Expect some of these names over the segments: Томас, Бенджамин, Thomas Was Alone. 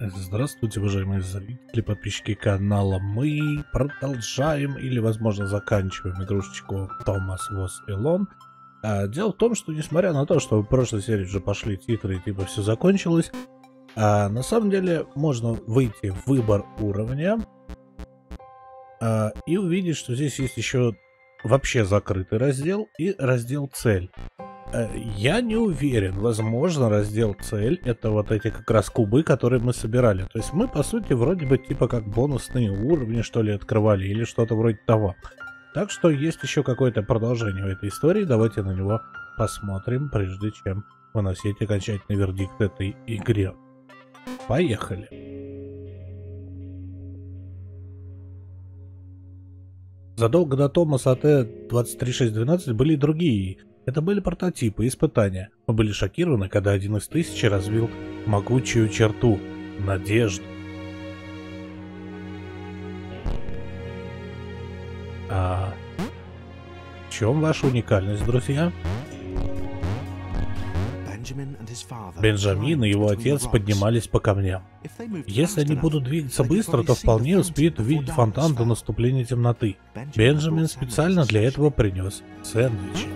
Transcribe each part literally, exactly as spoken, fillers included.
Здравствуйте, уважаемые зрители, подписчики канала. Мы продолжаем или, возможно, заканчиваем игрушечку Thomas Was Alone. А, дело в том, что, несмотря на то, что в прошлой серии уже пошли титры и типа все закончилось, а, на самом деле можно выйти в выбор уровня а, и увидеть, что здесь есть еще вообще закрытый раздел и раздел «Цель». Я не уверен, возможно, раздел «Цель» — это вот эти как раз кубы, которые мы собирали. То есть мы, по сути, вроде бы типа как бонусные уровни, что ли, открывали, или что-то вроде того. Так что есть еще какое-то продолжение в этой истории, давайте на него посмотрим, прежде чем выносить окончательный вердикт этой игре. Поехали! Задолго до Томаса Т двадцать три шестьсот двенадцать были и другие. Это были прототипы, испытания. Мы были шокированы, когда один из тысячи развил могучую черту – надежду. А в чем ваша уникальность, друзья? Бенджамин и его отец поднимались по камням. Если они будут двигаться быстро, то вполне успеют увидеть фонтан до наступления темноты. Бенджамин специально для этого принес сэндвичи.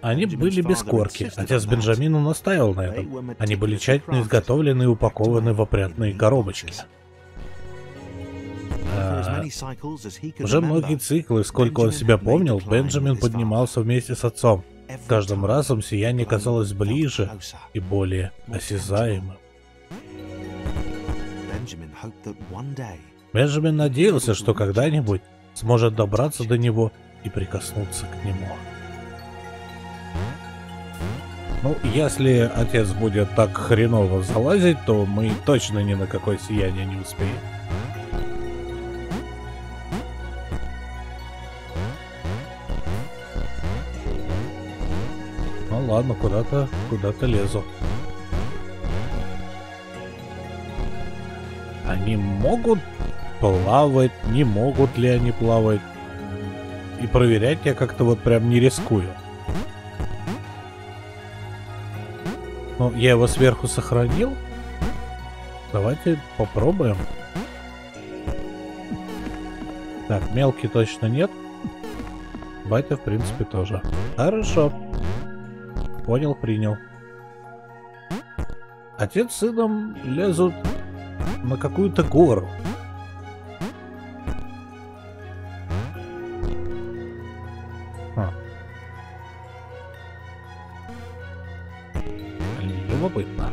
Они были без корки. Отец Бенджамина настаивал на этом. Они были тщательно изготовлены и упакованы в опрятные коробочки. А... Уже многие циклы, сколько он себя помнил, Бенджамин поднимался вместе с отцом. С каждым разом сияние казалось ближе и более осязаемым. Бенджамин надеялся, что когда-нибудь сможет добраться до него и прикоснуться к нему. Ну, если отец будет так хреново залазить, то мы точно ни на какое сияние не успеем. Ну ладно, куда-то, куда-то лезу. Они могут плавать, не могут ли они плавать? И проверять я как-то вот прям не рискую. Ну, я его сверху сохранил. Давайте попробуем. Так, мелкий точно нет. Байта, в принципе, тоже. Хорошо. Понял, принял. Отец с сыном лезут на какую-то гору. Любопытно.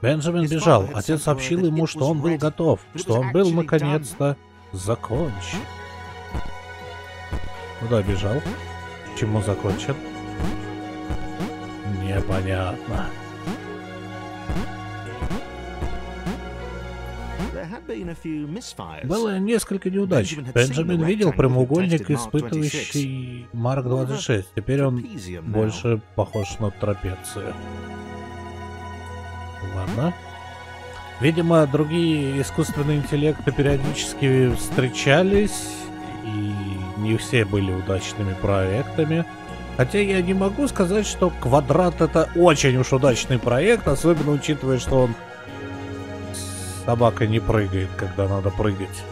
Бенджамин бежал. Отец сообщил ему, что он был готов, что он был наконец-то закончен. Куда бежал? Почему закончен? Непонятно. Было несколько неудач. Бенджамин видел прямоугольник, испытывающий Марк двадцать шесть. Теперь он больше похож на трапецию. Ладно. Видимо, другие искусственные интеллекты периодически встречались, и не все были удачными проектами. Хотя я не могу сказать, что Квадрат — это очень уж удачный проект, особенно учитывая, что он... Собака не прыгает, когда надо прыгать.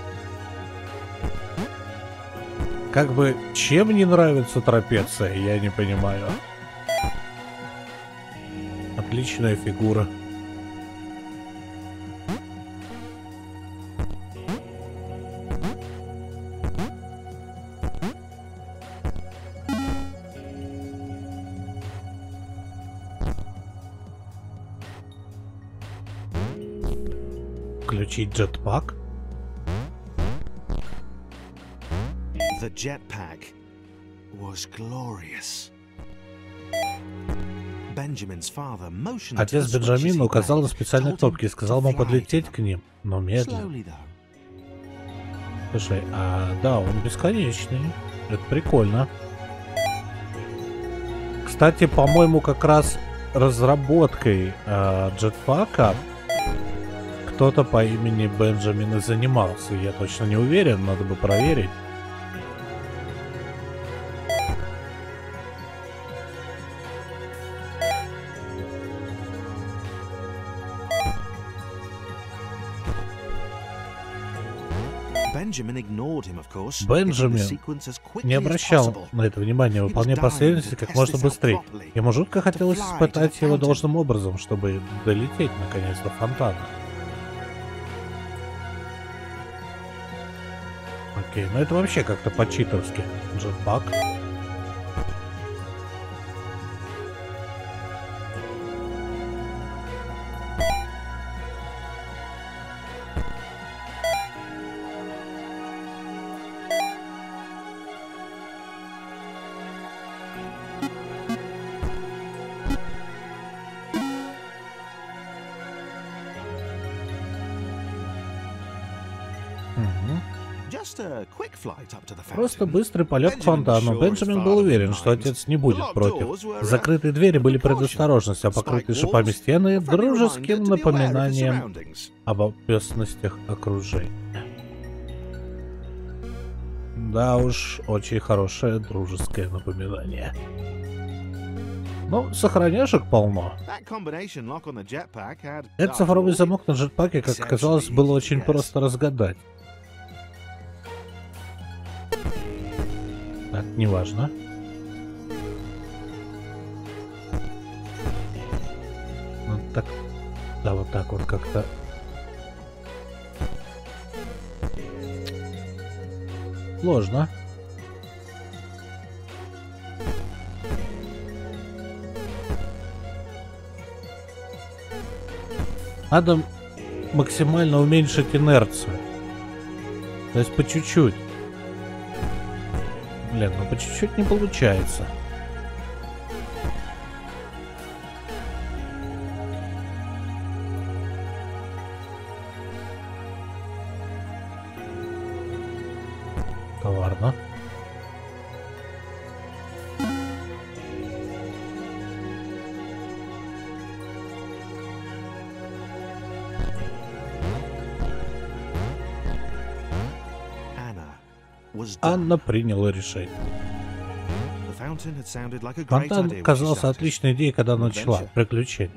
Как бы, чем не нравится трапеция, я не понимаю. Отличная фигура. Включить джетпак. was glorious. Отец Бенджамина указал на специальные кнопки и сказал ему подлететь к ним, но медленно. Слушай, а да, он бесконечный. Это прикольно. Кстати, по-моему, как раз разработкой э, джетпака кто-то по имени Бенджамин и занимался. Я точно не уверен, надо бы проверить. Бенджамин не обращал на это внимания, выполняя последовательности как можно быстрее. Ему жутко хотелось испытать его должным образом, чтобы долететь наконец до фонтана. Окей, ну это вообще как-то по-читерски. Джетпак. Просто быстрый полет к фонтану. Бенджамин был уверен, что отец не будет против. Закрытые двери были предосторожностью, а покрытые шипами стены — дружеским напоминанием об опасностях окружения. Да уж, очень хорошее дружеское напоминание. Ну, сохраняшек полно. Этот цифровой замок на джетпаке, как оказалось, было очень просто разгадать. Так, неважно. Вот так. Да, вот так вот как-то. Сложно. Надо максимально уменьшить инерцию. То есть по чуть-чуть. Блин, ну по чуть-чуть не получается. Коварно. Анна приняла решение. Фонтан казался отличной идеей, когда она начала приключение.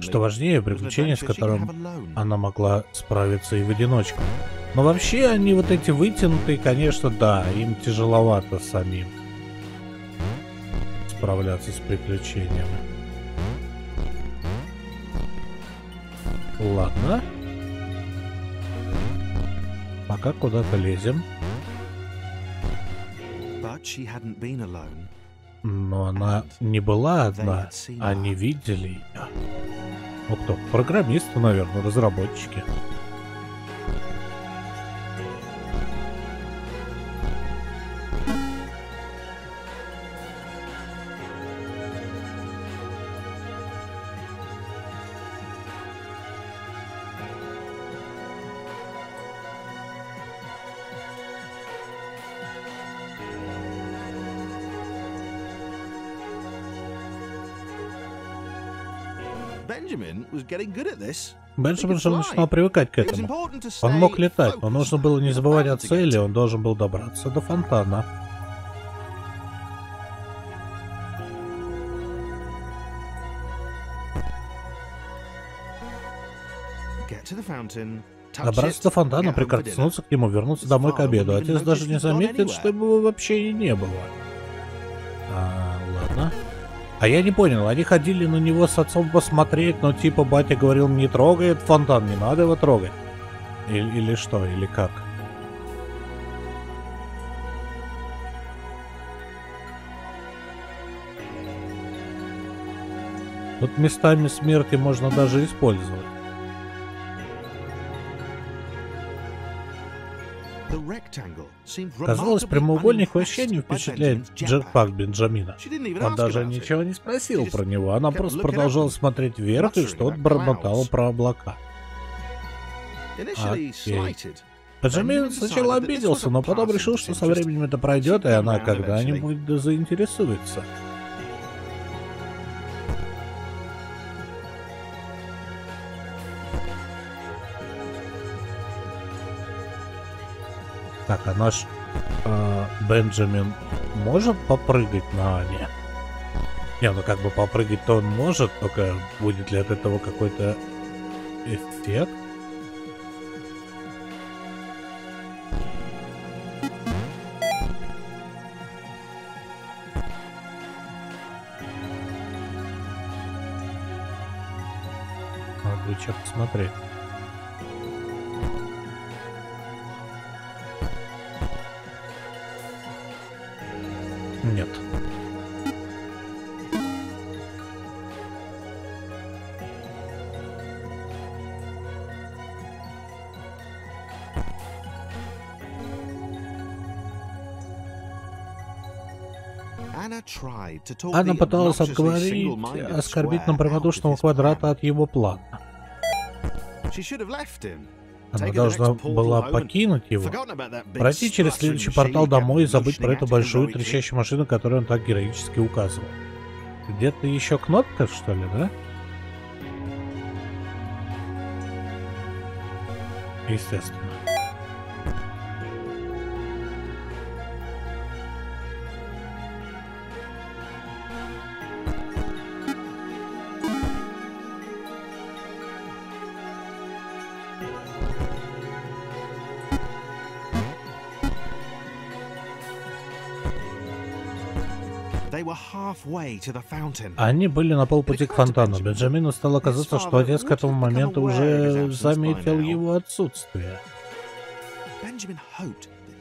Что важнее, приключение, с которым она могла справиться и в одиночку. Но вообще они вот эти вытянутые, конечно, да, им тяжеловато самим справляться с приключениями. Ладно. Пока куда-то лезем. Но она не была одна, они видели ее. Ну кто? Программисты, наверное, разработчики. Бенджамин же начинал привыкать к этому. Он мог летать, но нужно было не забывать о цели, он должен был добраться до фонтана. Добраться до фонтана, прикоснуться к нему, вернуться домой к обеду. Отец даже не заметит, что его вообще и не было. А, ладно. А я не понял, они ходили на него с отцом посмотреть, но типа батя говорил, не трогай этот фонтан, не надо его трогать. Или, или что, или как? Тут местами смерти можно даже использовать. Казалось, прямоугольник вообще не впечатляет джетпак Бенджамина. Он даже ничего не спросил про него, она просто продолжала смотреть вверх и что-то бормотала про облака. Окей. Бенджамин сначала обиделся, но потом решил, что со временем это пройдет, и она когда-нибудь заинтересуется. Так, а наш э, Бенджамин может попрыгать на Ане? Не, ну как бы попрыгать-то он может, только будет ли от этого какой-то эффект? Надо бы что-то посмотреть. Нет. Анна пыталась отговорить оскорбительно прямодушного квадрата от его плана. Она должна была покинуть его, пройти через следующий портал домой и забыть про эту большую трещащую машину, которую он так героически указывал. Где-то еще кнопка, что ли, да? Естественно. Они были на полпути к фонтану. Бенджамину стало казаться, что отец к этому моменту уже заметил его отсутствие.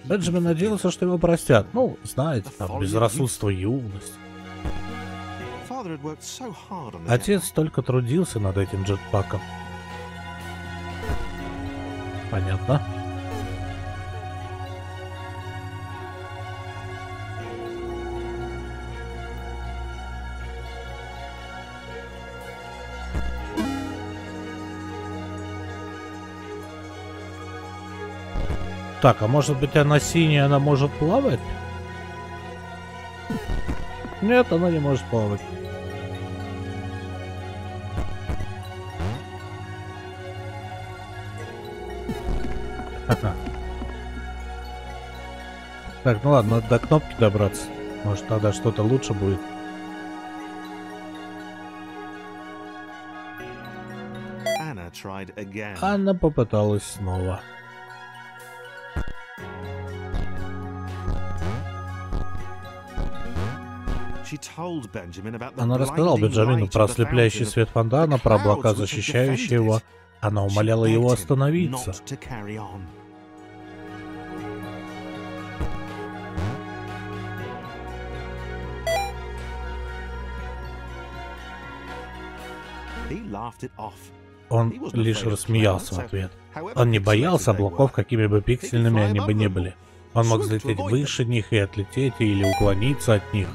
Бенджамин надеялся, что его простят. Ну, знаете, там безрассудство и юность. Отец только трудился над этим джетпаком. Понятно. Так, а может быть она синяя, она может плавать? Нет, она не может плавать. Так, ну ладно, надо до кнопки добраться. Может, тогда что-то лучше будет. Анна попыталась снова. Она рассказала Бенджамину про ослепляющий свет фонтана, про облака, защищающие его. Она умоляла его остановиться. Он лишь рассмеялся в ответ. Он не боялся облаков, какими бы пиксельными они бы ни были. Он мог взлететь выше них и отлететь, или уклониться от них.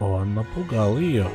Он напугал ее.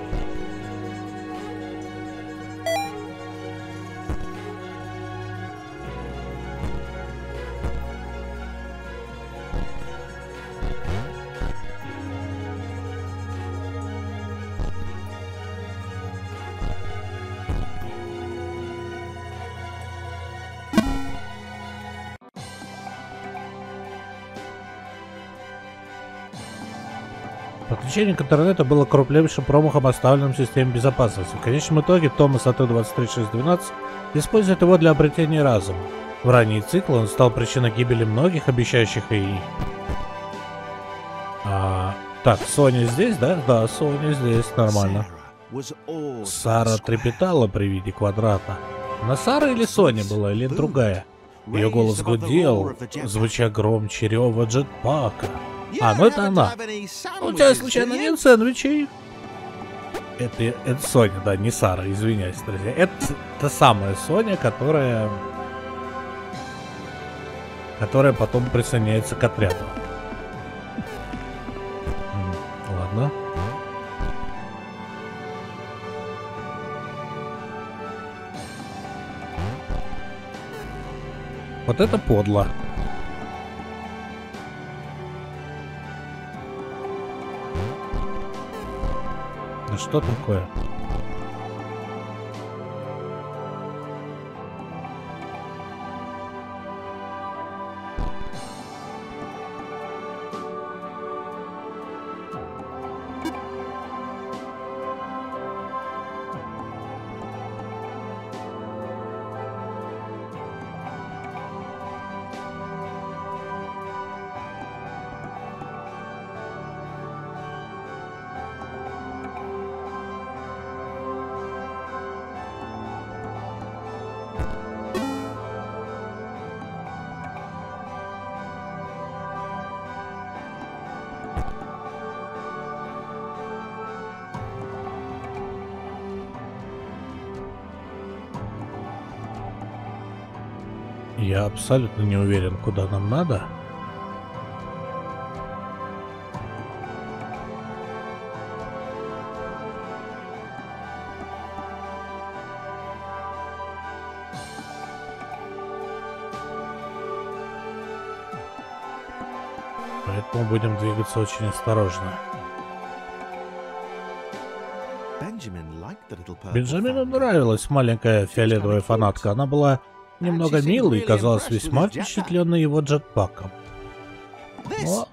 Подключение к интернету было крупнейшим промахом, оставленным в системе безопасности. В конечном итоге Томас А Т двадцать три шестьсот двенадцать использует его для обретения разума. В ранние циклы он стал причиной гибели многих обещающих ИИ. А, так, Соня здесь, да? Да, Соня здесь, нормально. Сара трепетала при виде квадрата. Она Сара или Соня была, или другая? Ее голос гудел, звуча громче рева джетпака. А, ну это она. У тебя случайно нет сэндвичей? Это, это Соня, да, не Сара, извиняюсь, друзья. Это та самая Соня, которая... которая потом присоединяется к отряду. Ладно. Вот это подло. Да что такое? Я абсолютно не уверен, куда нам надо. Поэтому будем двигаться очень осторожно. Бенджамину нравилась маленькая фиолетовая фанатка. Она была немного милый и казалась весьма впечатленной его джетпаком. Но...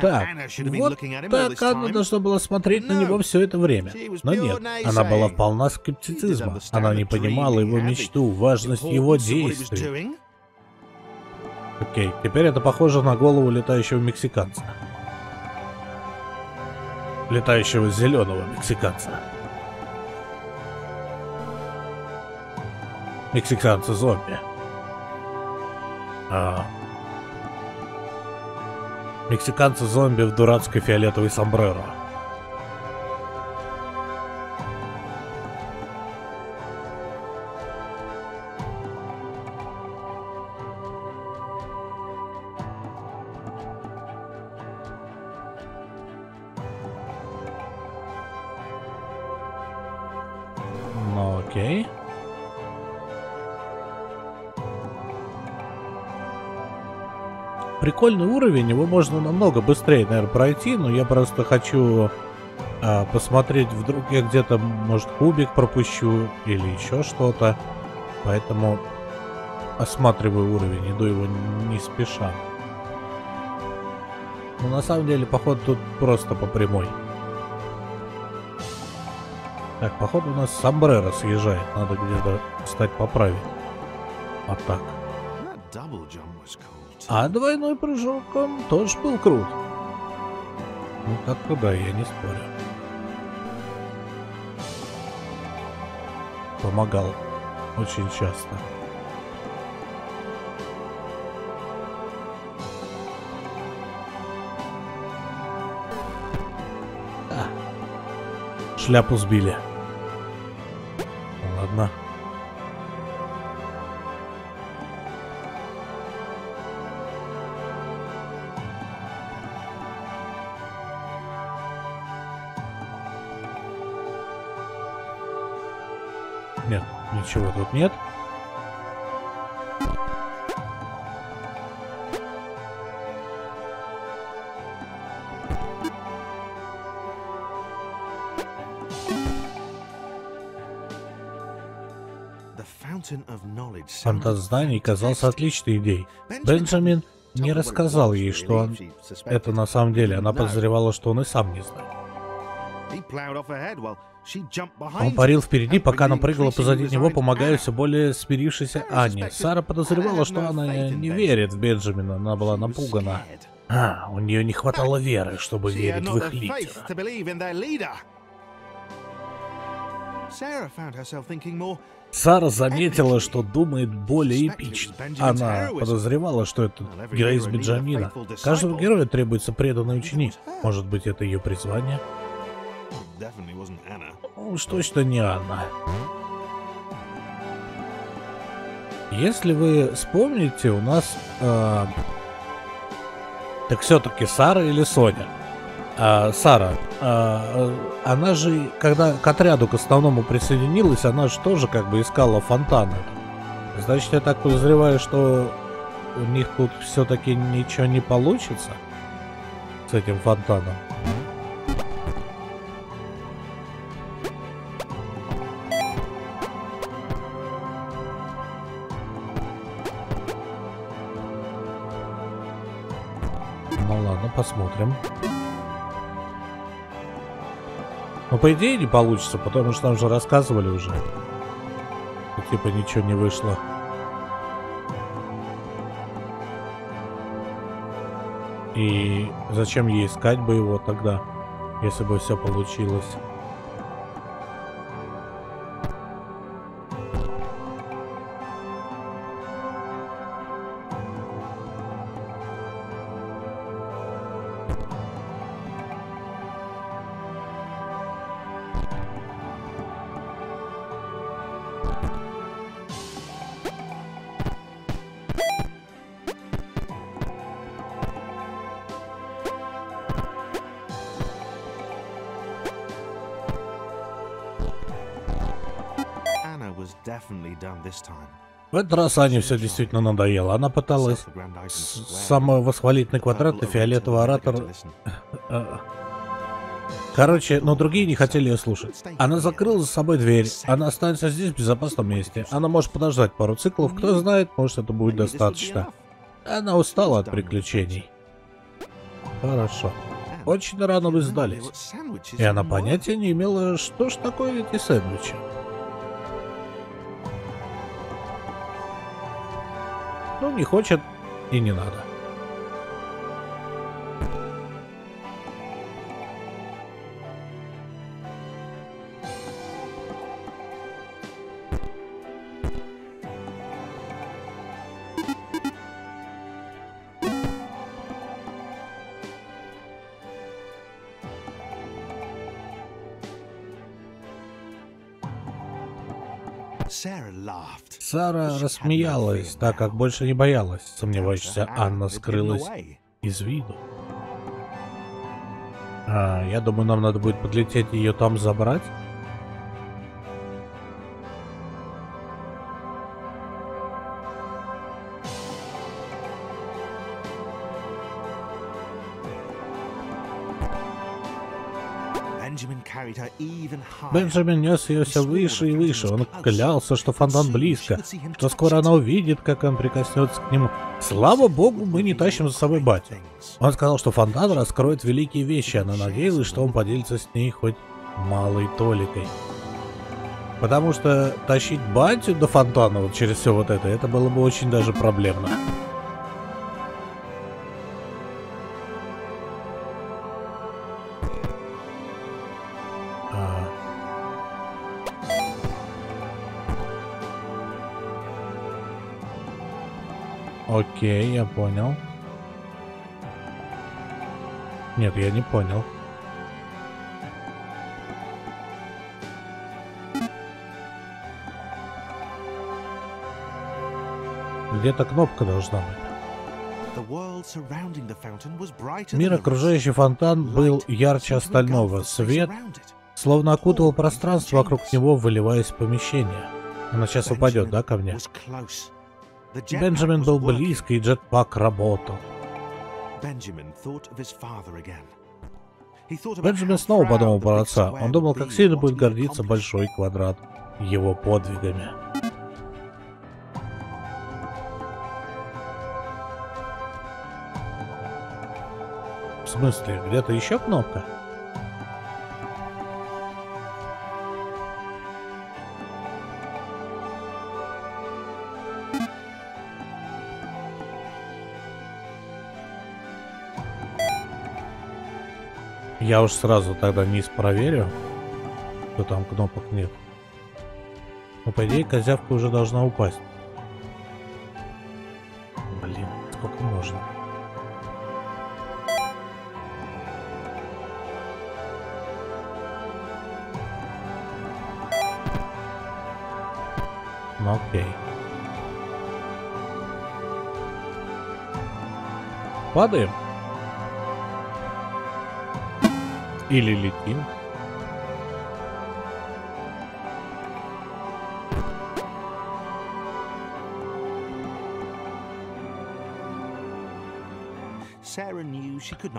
Так, вот так она должна была смотреть на него все это время. Но нет, она была полна скептицизма. Она не понимала его мечту, важность его действий. Окей, теперь это похоже на голову летающего мексиканца. Летающего зеленого мексиканца. Мексиканцы-зомби. А... Мексиканцы-зомби в дурацкой фиолетовой сомбреро. Ну, окей. Прикольный уровень, его можно намного быстрее, наверное, пройти, но я просто хочу а, посмотреть, вдруг я где-то, может, кубик пропущу или еще что-то, поэтому осматриваю уровень, иду его не спеша. Но на самом деле, походу, тут просто по прямой. Так, походу, у нас сомбреро съезжает, надо где-то встать поправить. Вот так. А двойной прыжок, он тоже был крут. Ну как куда, я не спорю. Помогал очень часто. А, шляпу сбили. Ладно. Нет, ничего тут нет. Фонтан знаний казался отличной идеей. Бенджамин не рассказал ей, что он... это на самом деле. Она подозревала, что он и сам не знает. Он парил впереди, пока она прыгала позади него, помогая все более смирившейся Анне. Сара подозревала, что она не верит в Бенджамина, она была напугана. А, у нее не хватало веры, чтобы верить в их лидера. Сара заметила, что думает более эпично. Она подозревала, что это героизм Бенджамина. Каждому герою требуется преданный ученик. Может быть, это ее призвание? Уж точно не Анна. Если вы вспомните, у нас э, так все-таки Сара или Соня? А, Сара, а, она же, когда к отряду к основному присоединилась, она же тоже как бы искала фонтаны. Значит, я так подозреваю, что у них тут все-таки ничего не получится с этим фонтаном. Ну ладно, посмотрим. Но по идее не получится, потому что нам же рассказывали уже. Типа ничего не вышло. И зачем ей искать бы его тогда, если бы все получилось? В этот раз Ане все действительно надоело. Она пыталась самовосхвалительный квадрат и фиолетовый оратор. Короче, но другие не хотели ее слушать. Она закрыла за собой дверь. Она останется здесь в безопасном месте. Она может подождать пару циклов. Кто знает, может, это будет достаточно. Она устала от приключений. Хорошо. Очень рано вы сдались. И она понятия не имела, что ж такое эти сэндвичи. Ну, не хочет и не надо. Сара рассмеялась, так как больше не боялась. Сомневаешься, Анна скрылась из виду. А, я думаю, нам надо будет подлететь ее там забрать. Бенджамин нес ее все выше и выше. Он клялся, что фонтан близко, что скоро она увидит, как он прикоснется к нему. Слава богу, мы не тащим за собой батю. Он сказал, что фонтан раскроет великие вещи. Она надеялась, что он поделится с ней хоть малой толикой. Потому что тащить батю до фонтана вот через все вот это, это было бы очень даже проблемно. Окей, я понял. Нет, я не понял. Где-то кнопка должна быть. Мир, окружающий фонтан, был ярче остального. Свет словно окутывал пространство вокруг него, выливаясь в помещение. Она сейчас упадет, да, ко мне? Бенджамин был близко, и джетпак работал. Бенджамин снова подумал про отца. Он думал, как сильно будет гордиться большой квадрат его подвигами. В смысле, где-то еще кнопка? Я уж сразу тогда низ проверю, что там кнопок нет. Но по идее козявка уже должна упасть. Блин, сколько можно? Ну окей. Падаем? Или летим?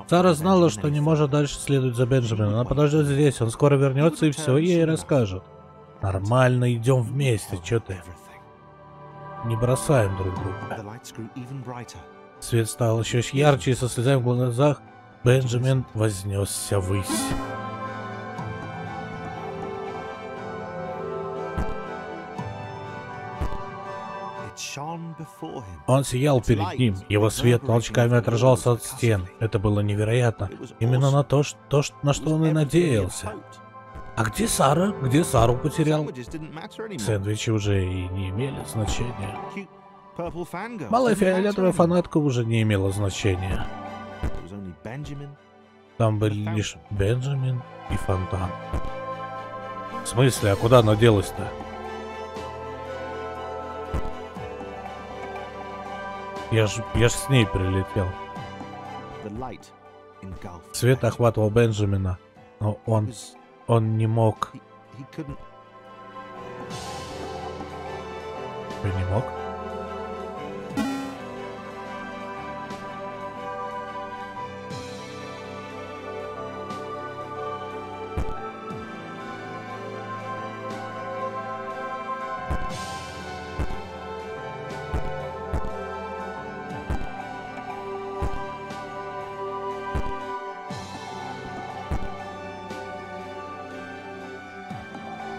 Сара знала, что не может дальше следовать за Бенджамином. Она подождет здесь, он скоро вернется и все ей расскажет. Нормально, идем вместе, че ты? Не бросаем друг друга. Свет стал еще ярче, и со слезами в глазах Бенджамин вознесся ввысь. Он сиял перед ним, его свет толчками отражался от стен. Это было невероятно. Именно на то, что, на что он и надеялся. А где Сара? Где Сару потерял? Сэндвичи уже и не имели значения. Малая фиолетовая фанатка уже не имела значения. Там были лишь Бенджамин и фонтан. В смысле, а куда она делась-то? Я ж, я ж с ней прилетел. Свет охватывал Бенджамина, но он, он не мог. Ты не мог?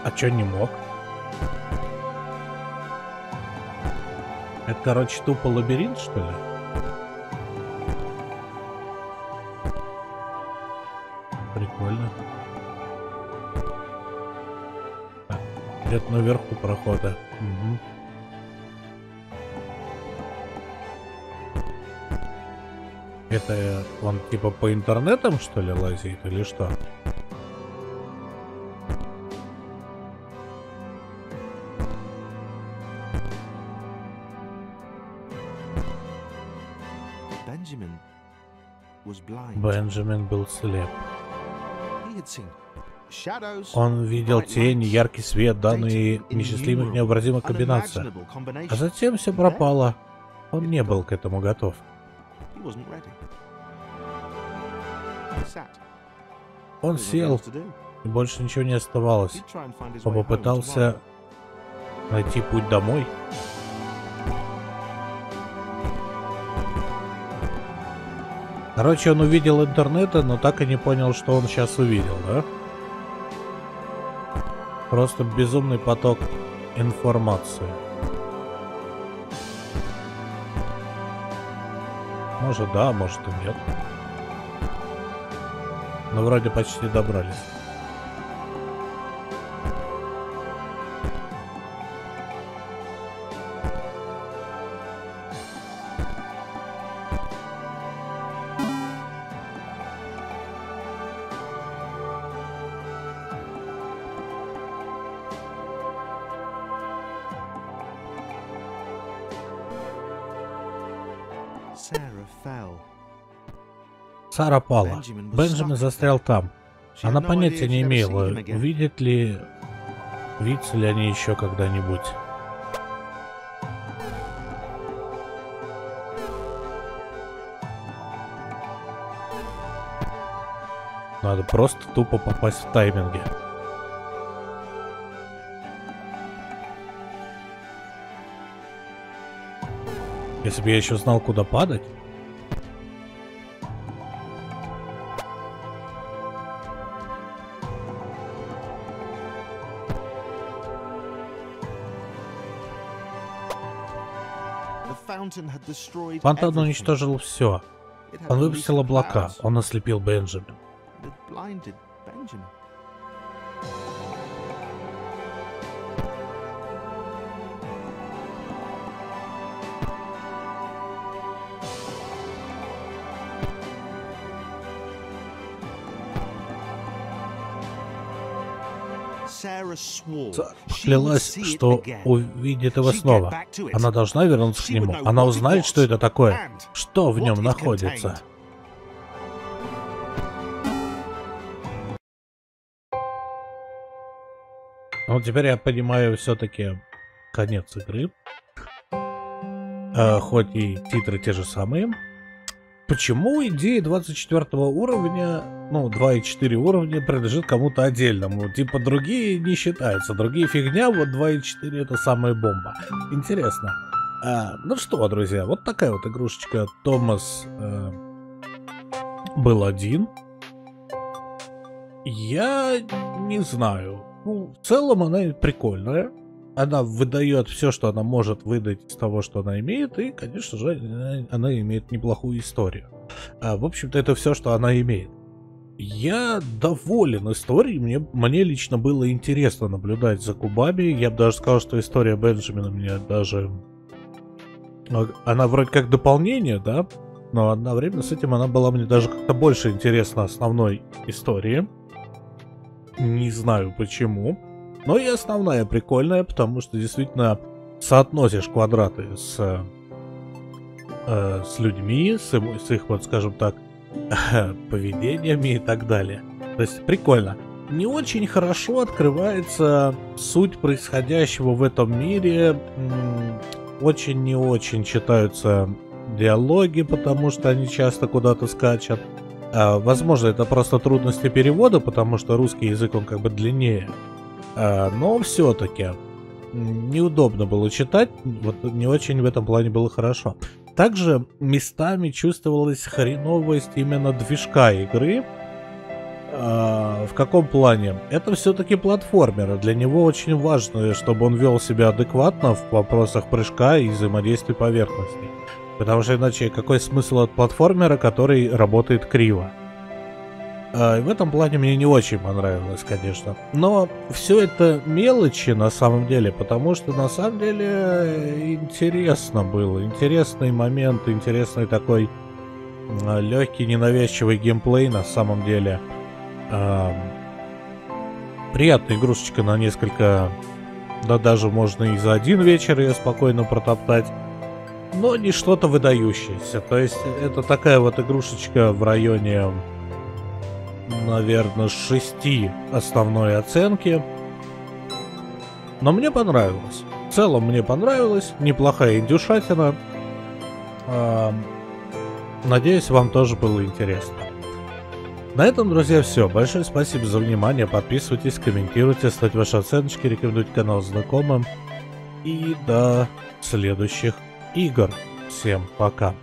А чё не мог? Это, короче, тупо лабиринт, что ли? Прикольно. Так, где-то наверху прохода. Угу. Это он типа по интернетам, что ли, лазит или что? Бенджамин был слеп. Он видел тени, яркий свет, данные несчастливых необразимых комбинаций. А затем все пропало. Он не был к этому готов. Он сел, и больше ничего не оставалось. Он попытался найти путь домой. Короче, он увидел интернета, но так и не понял, что он сейчас увидел, да? Просто безумный поток информации. Может да, может и нет. Но вроде почти добрались. Сара пала. Бенджамин застрял там. Она понятия не имела, увидят ли... Видятся ли они еще когда-нибудь. Надо просто тупо попасть в тайминги. Если бы я еще знал, куда падать... Фонтан уничтожил все. Он выпустил облака. Он ослепил Бенджамина. Поклялась, что увидит его снова. Она должна вернуться к нему. Она узнает, что это такое, что в нем находится. Ну, теперь я понимаю все-таки конец игры. Э, хоть и титры те же самые. Почему идея двадцать четвёртого уровня, ну, два и четыре уровня принадлежит кому-то отдельному? Типа другие не считаются, другие фигня, вот два и четыре это самая бомба. Интересно. А, ну что, друзья, вот такая вот игрушечка. Томас э, был один. Я не знаю. Ну, в целом она прикольная. Она выдает все, что она может выдать из того, что она имеет. И, конечно же, она, она имеет неплохую историю. А, в общем-то, это все, что она имеет. Я доволен историей. Мне, мне лично было интересно наблюдать за кубами. Я бы даже сказал, что история Бенджамина мне даже... Она вроде как дополнение, да? Но одновременно с этим она была мне даже как-то больше интересна основной истории. Не знаю почему, но и основная прикольная, потому что действительно соотносишь квадраты с, э, с людьми, с, с их, вот скажем так, поведениями и так далее. То есть прикольно. Не очень хорошо открывается суть происходящего в этом мире. Очень не очень читаются диалоги, потому что они часто куда-то скачут. Возможно, это просто трудности перевода, потому что русский язык, он как бы длиннее. Но все-таки неудобно было читать, вот не очень в этом плане было хорошо. Также местами чувствовалась хреновость именно движка игры. В каком плане? Это все-таки платформер. Для него очень важно, чтобы он вел себя адекватно в вопросах прыжка и взаимодействия поверхностей. Потому что иначе какой смысл от платформера, который работает криво? Э, в этом плане мне не очень понравилось, конечно. Но все это мелочи на самом деле, потому что на самом деле интересно было. Интересный момент, интересный такой э, легкий, ненавязчивый геймплей на самом деле. Э, приятная игрушечка на несколько, да даже можно и за один вечер ее спокойно протоптать. Но не что-то выдающееся. То есть это такая вот игрушечка в районе, наверное, шести основной оценки. Но мне понравилось. В целом мне понравилось. Неплохая индюшатина. Надеюсь, вам тоже было интересно. На этом, друзья, все. Большое спасибо за внимание. Подписывайтесь, комментируйте, ставьте ваши оценочки, рекомендуйте канал знакомым. И до следующих игр. Всем пока.